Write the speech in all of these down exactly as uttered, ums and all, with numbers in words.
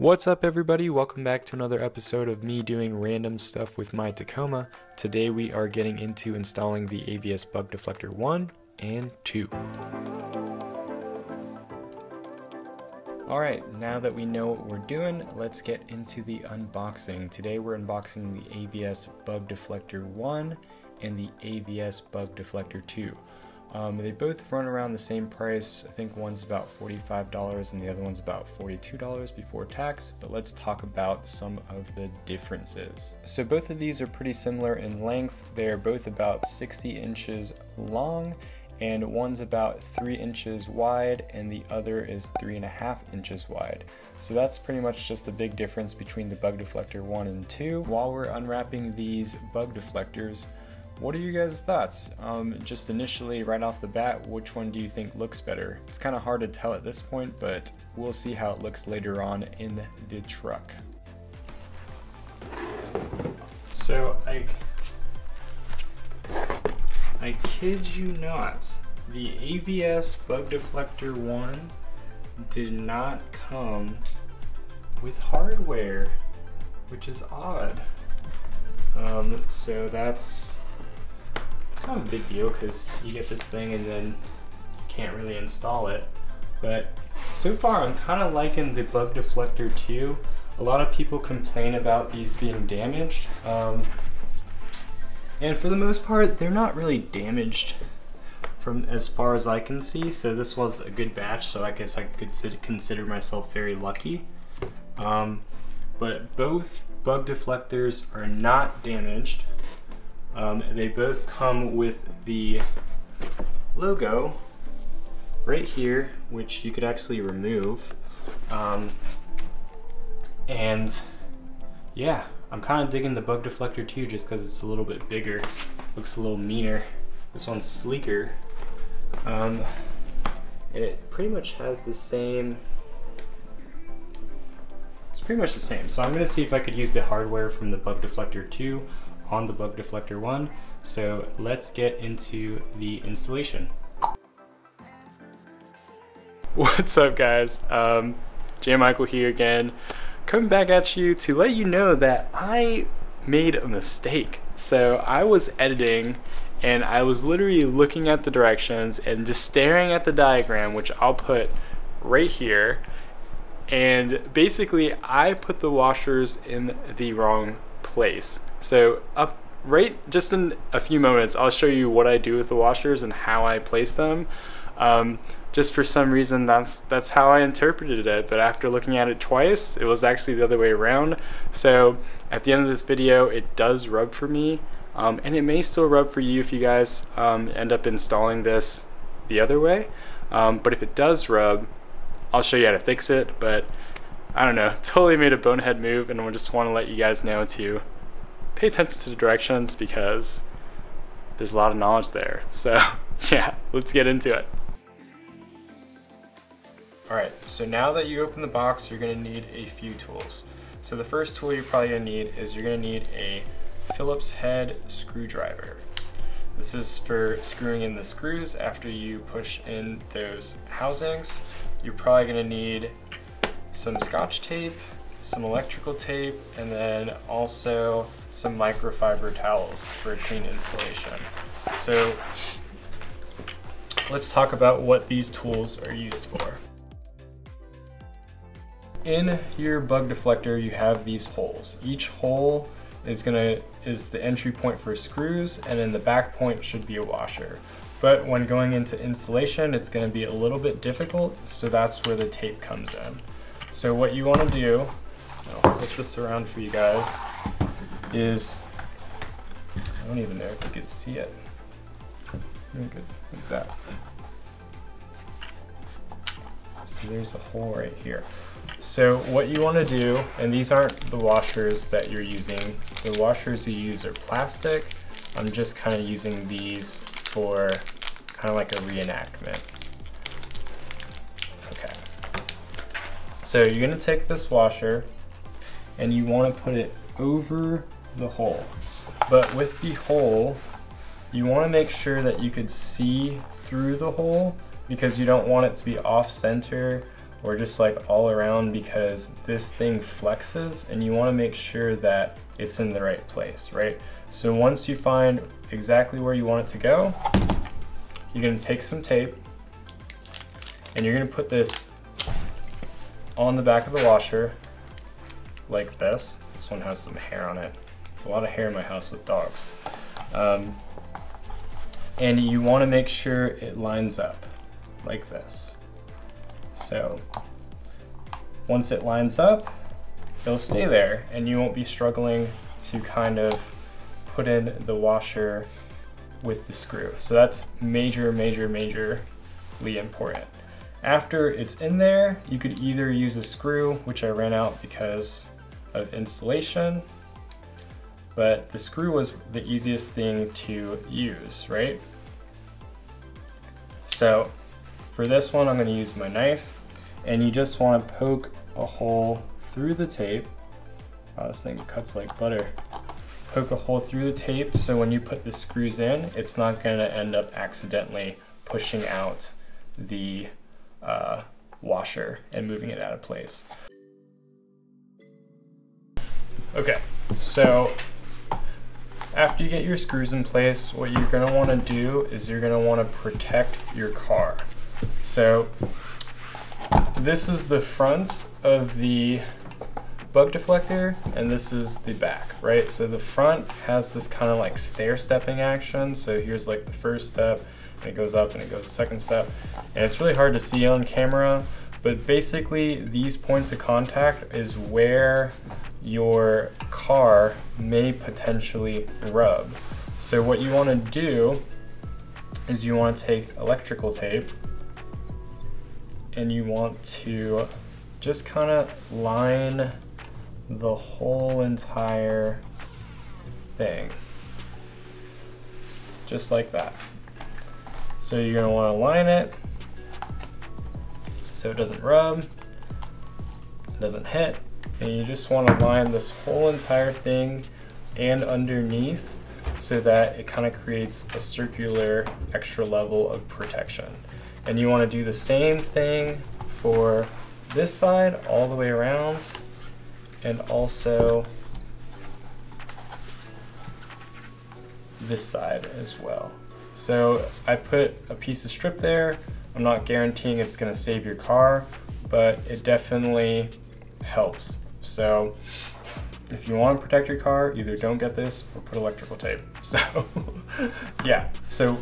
What's up everybody, welcome back to another episode of me doing random stuff with my Tacoma. Today we are getting into installing the A V S Bug Deflector one and two. Alright, now that we know what we're doing, let's get into the unboxing. Today we're unboxing the A V S Bug Deflector one and the A V S Bug Deflector two. Um, they both run around the same price. I think one's about forty-five dollars and the other one's about forty-two dollars before tax, but let's talk about some of the differences. So both of these are pretty similar in length. They're both about sixty inches long, and one's about three inches wide and the other is three and a half inches wide. So that's pretty much just the big difference between the Bug Deflector one and two. While we're unwrapping these Bug Deflectors, what are you guys' thoughts? Um, just initially, right off the bat, which one do you think looks better? It's kind of hard to tell at this point, but we'll see how it looks later on in the truck. So I, I kid you not, the A V S Bug Deflector one did not come with hardware, which is odd. Um, so that's kind of a big deal because you get this thing and then you can't really install it. But so far I'm kind of liking the Bug Deflector two. A lot of people complain about these being damaged, um, and for the most part they're not really damaged from as far as I can see, so this was a good batch, so I guess I could consider myself very lucky. Um, but both Bug Deflectors are not damaged. Um, they both come with the logo right here, which you could actually remove. Um, and yeah, I'm kind of digging the Bug Deflector two just because it's a little bit bigger, looks a little meaner. This one's sleeker. Um, and it pretty much has the same, it's pretty much the same. So I'm going to see if I could use the hardware from the Bug Deflector two on the Bug Deflector one. So let's get into the installation. What's up guys, um, J. Michael here again, coming back at you to let you know that I made a mistake. So I was editing and I was literally looking at the directions and just staring at the diagram, which I'll put right here. And basically I put the washers in the wrong place. So up right just in a few moments I'll show you what I do with the washers and how I place them. Um, just for some reason that's that's how I interpreted it, but after looking at it twice it was actually the other way around. So at the end of this video it does rub for me, um, and it may still rub for you if you guys um, end up installing this the other way, um, but if it does rub I'll show you how to fix it. But I don't know, totally made a bonehead move, and I just want to let you guys know to pay attention to the directions because there's a lot of knowledge there. So yeah, let's get into it. Alright, so now that you open the box, you're going to need a few tools. So the first tool you're probably going to need is you're going to need a Phillips head screwdriver. This is for screwing in the screws after you push in those housings. You're probably going to need some Scotch tape, some electrical tape, and then also some microfiber towels for a clean installation. So let's talk about what these tools are used for. In your Bug Deflector you have these holes. Each hole is gonna is the entry point for screws, and then the back point should be a washer. But when going into installation it's gonna be a little bit difficult, so that's where the tape comes in. So what you want to do, I'll flip this around for you guys, is, I don't even know if you can see it, good, like that. So there's a hole right here. So what you want to do, and these aren't the washers that you're using, the washers you use are plastic, I'm just kind of using these for kind of like a reenactment. So you're gonna take this washer and you wanna put it over the hole. But with the hole, you wanna make sure that you could see through the hole because you don't want it to be off center or just like all around, because this thing flexes and you want to make sure that it's in the right place, right? So once you find exactly where you want it to go, you're going to take some tape and you're going to put this on the back of the washer like this. This one has some hair on it. There's a lot of hair in my house with dogs. Um, and you want to make sure it lines up like this. So once it lines up, it'll stay there and you won't be struggling to kind of put in the washer with the screw. So that's major, major, majorly important. After it's in there, you could either use a screw, which I ran out because of installation, but the screw was the easiest thing to use, right? So for this one, I'm going to use my knife, and you just want to poke a hole through the tape. Wow, this thing cuts like butter. Poke a hole through the tape so when you put the screws in, it's not going to end up accidentally pushing out the uh, washer and moving it out of place. Okay, so after you get your screws in place, what you're going to want to do is you're going to want to protect your car. So this is the front of the bug deflector and this is the back, right? So the front has this kind of like stair-stepping action. So here's like the first step and it goes up and it goes the second step. And it's really hard to see on camera, but basically these points of contact is where your car may potentially rub. So what you want to do is you want to take electrical tape and you want to just kind of line the whole entire thing, just like that. So you're going to want to line it so it doesn't rub, it doesn't hit, and you just want to line this whole entire thing and underneath so that it kind of creates a circular extra level of protection. And you want to do the same thing for this side all the way around, and also this side as well. So I put a piece of strip there. I'm not guaranteeing it's going to save your car, but it definitely helps. So if you want to protect your car, either don't get this or put electrical tape. So yeah, so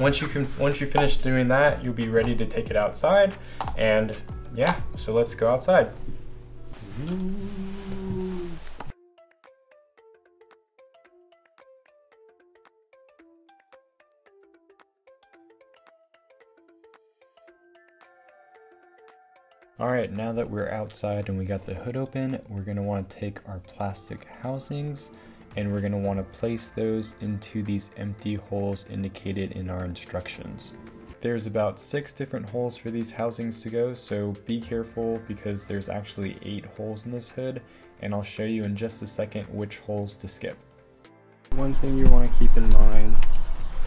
once you can, once you finish doing that, you'll be ready to take it outside. And yeah, so let's go outside. All right, now that we're outside and we got the hood open, we're gonna wanna take our plastic housings and we're gonna wanna place those into these empty holes indicated in our instructions. There's about six different holes for these housings to go, so be careful because there's actually eight holes in this hood, and I'll show you in just a second which holes to skip. One thing you want to keep in mind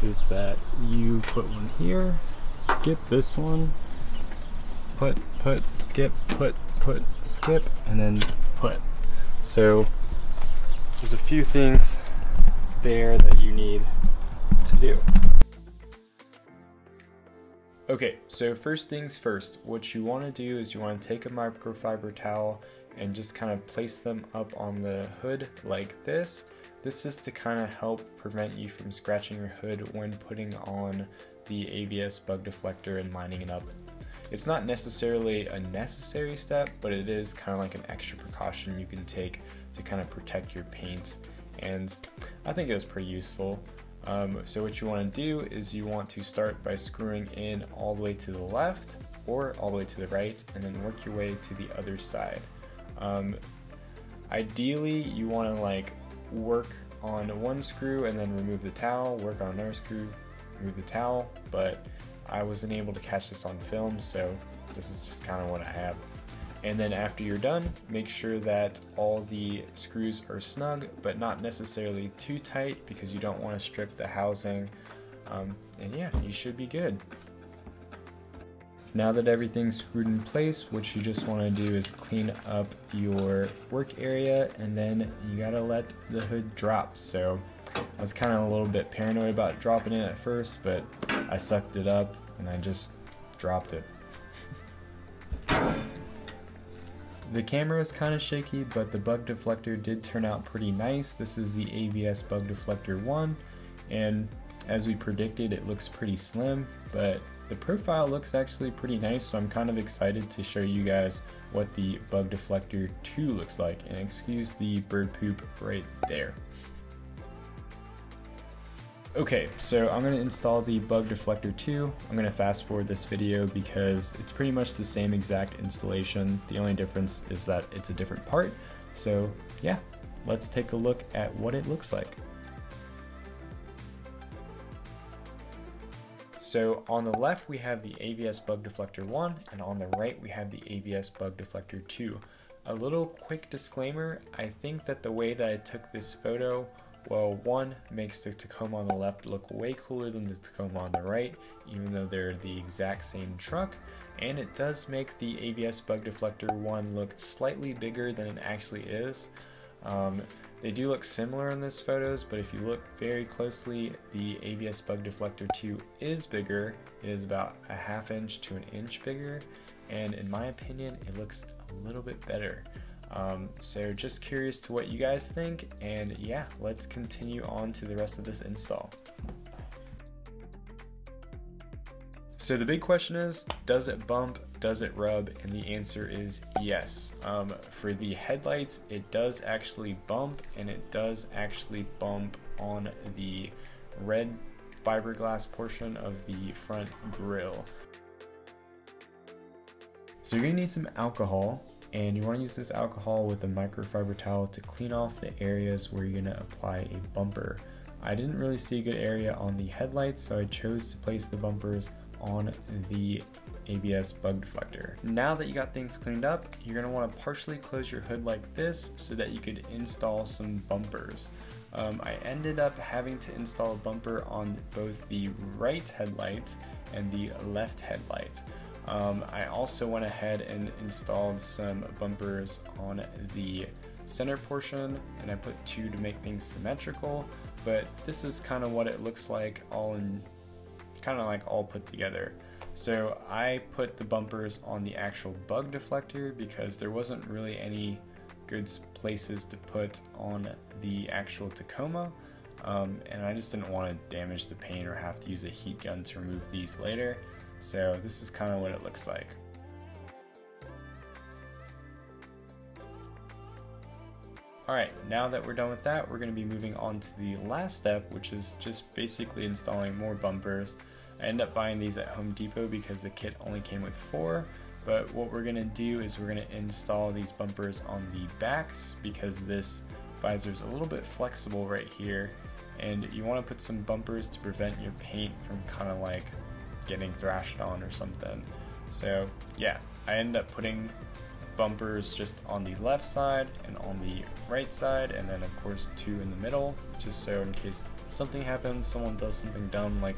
is that you put one here, skip this one, put, put, skip, put, put, skip, and then put. So there's a few things there that you need to do. Okay, so first things first, what you want to do is you want to take a microfiber towel and just kind of place them up on the hood like this. This is to kind of help prevent you from scratching your hood when putting on the A V S bug deflector and lining it up. It's not necessarily a necessary step, but it is kind of like an extra precaution you can take to kind of protect your paints, and I think it was pretty useful. Um, so what you want to do is you want to start by screwing in all the way to the left or all the way to the right, and then work your way to the other side. Um, ideally, you want to like work on one screw and then remove the towel, work on another screw, remove the towel, but I wasn't able to catch this on film, so this is just kind of what I have. And then after you're done, make sure that all the screws are snug, but not necessarily too tight because you don't want to strip the housing. Um, and yeah, you should be good. Now that everything's screwed in place, what you just want to do is clean up your work area, and then you gotta let the hood drop. So I was kind of a little bit paranoid about dropping it at first, but I sucked it up and I just dropped it. The camera is kind of shaky, but the bug deflector did turn out pretty nice. This is the A V S Bug Deflector one, and as we predicted, it looks pretty slim, but the profile looks actually pretty nice, so I'm kind of excited to show you guys what the Bug Deflector two looks like. And excuse the bird poop right there. Okay, so I'm gonna install the Bug Deflector two. I'm gonna fast forward this video because it's pretty much the same exact installation. The only difference is that it's a different part. So yeah, let's take a look at what it looks like. So on the left, we have the A V S Bug Deflector one, and on the right, we have the A V S Bug Deflector two. A little quick disclaimer, I think that the way that I took this photo, well, one, makes the Tacoma on the left look way cooler than the Tacoma on the right, even though they're the exact same truck, and it does make the A V S Bug Deflector one look slightly bigger than it actually is. Um, They do look similar in these photos, but if you look very closely, the A V S Bug Deflector two is bigger. It is about a half inch to an inch bigger, and in my opinion, it looks a little bit better. Um, so just curious to what you guys think, and yeah, let's continue on to the rest of this install. So the big question is, does it bump, does it rub? And the answer is yes. Um, for the headlights, it does actually bump, and it does actually bump on the red fiberglass portion of the front grille. So you're gonna need some alcohol, and you wanna use this alcohol with a microfiber towel to clean off the areas where you're gonna apply a bumper. I didn't really see a good area on the headlights, so I chose to place the bumpers on the A V S Bug Deflector. Now that you got things cleaned up, you're gonna wanna partially close your hood like this so that you could install some bumpers. Um, I ended up having to install a bumper on both the right headlight and the left headlight. Um, I also went ahead and installed some bumpers on the center portion, and I put two to make things symmetrical, but this is kind of what it looks like all in kind of like all put together. So I put the bumpers on the actual bug deflector because there wasn't really any good places to put on the actual Tacoma, um, and I just didn't want to damage the paint or have to use a heat gun to remove these later. So this is kind of what it looks like. Alright, now that we're done with that, we're going to be moving on to the last step, which is just basically installing more bumpers. I ended up buying these at Home Depot because the kit only came with four, but what we're going to do is we're going to install these bumpers on the backs because this visor is a little bit flexible right here, and you want to put some bumpers to prevent your paint from kind of like getting thrashed on or something. So yeah, I ended up putting bumpers just on the left side and on the right side, and then of course two in the middle, just so in case something happens, someone does something dumb like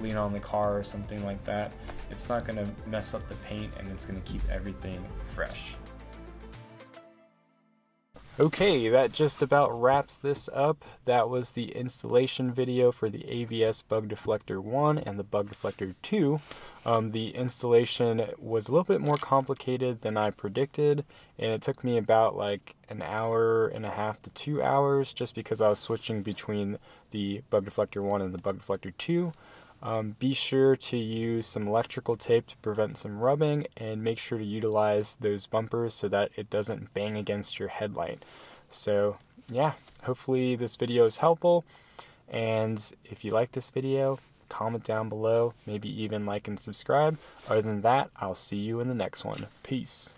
lean on the car or something like that, it's not going to mess up the paint and it's going to keep everything fresh. Okay, that just about wraps this up. That was the installation video for the A V S Bug Deflector one and the Bug Deflector two. Um, the installation was a little bit more complicated than I predicted, and it took me about like an hour and a half to two hours just because I was switching between the Bug Deflector one and the Bug Deflector two. Um, be sure to use some electrical tape to prevent some rubbing, and make sure to utilize those bumpers so that it doesn't bang against your headlight. So yeah, hopefully this video is helpful, and if you like this video, comment down below, maybe even like and subscribe. Other than that, I'll see you in the next one. Peace.